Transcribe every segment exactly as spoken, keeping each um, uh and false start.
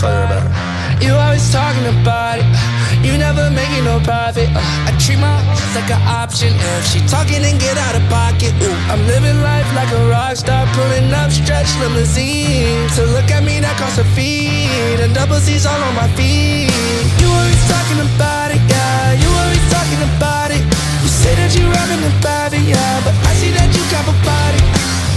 clear about it. You always talking about it, you never making no profit. uh, I treat my like an option. If she talking, then get out of pocket. Ooh, I'm living life like a rock star, pulling up stretch limousine. To look at me, that costs a feed, and double C's all on my feet. You always talking about it, yeah, you always talking about it. You say that you running the private, yeah, but I see that you got a body.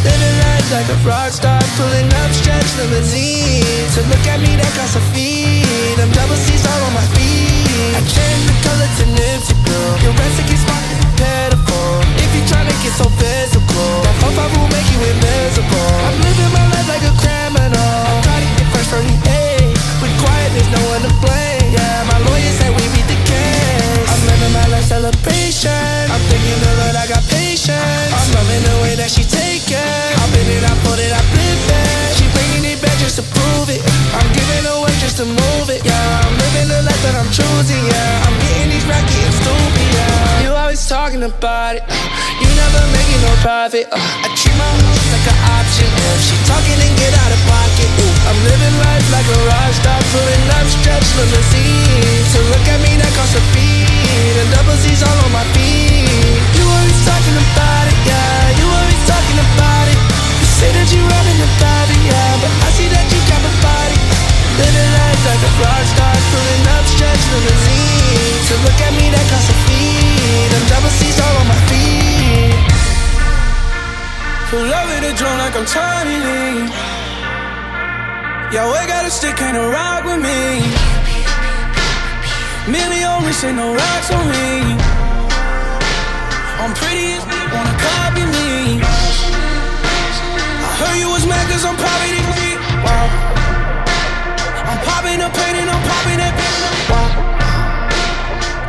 Living life like a rock star, pulling up stretch limousine. So look at me, that costs a feed. I'm double C's all on my feet. I change the color to nifty blue. Your recipe spot is pitiful. If you tryna get so physical, that hope I will make you invisible. I'm living my life like a criminal. I caught it first from the age. With quiet, there's no one to blame. Yeah, my lawyer said we beat the case. I'm living my life celebration. I'm thinking the Lord, I got patience. I'm loving the way that she takes. I've been it, I put it, I flip it. She bringing it back just to prove it. I'm giving away just to move it. Yeah, I'm living the life that I'm choosing. Yeah, I'm getting these rocky and stupid. Yeah, you always talking about it. You never making no profit. Uh, I treat my house like an option. If she talking, then get out of pocket. Ooh, I'm living life like a rock star, pulling up stretch limousine. So look at me, that costs a feed, and double C's all on my feet. You always talking about it, yeah. You always talking about it. You say that you running the body, yeah, but I see that you got a body. Living life like a rock star, pulling up stretch limousine. So look at me, that costs a feed, and double C's all on my feet. Pull over the drone like I'm Toddie Lee. Y'all got a stick, ain't a rock with me. Million rich, ain't no rocks on me. I'm pretty as they wanna copy me. I heard you was mad cause I'm popping it. Wow. I'm popping the pain and I'm popping that pain. Wow.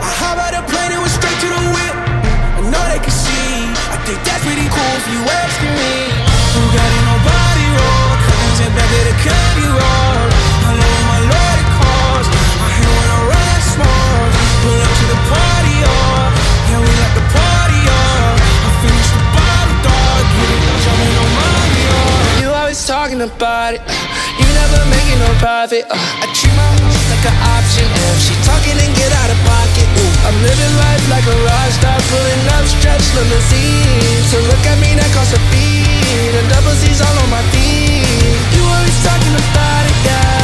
I hop out the plane and went straight to the whip. I know they can see. I think that's pretty cool if you asking me. Who got in no body roll? Cousins and back at the county road. I know my Lord it calls. I hear when I rise small. Pull up to the party, oh. Yeah, we like the party. You always talking about it, you never making no profit. uh, I treat my house like an option. If she talking, then get out of pocket. Ooh, I'm living life like a rock star, pulling up stretch limousine. So look at me, that costs a feed, and double C's all on my feet. You always talking about it, yeah.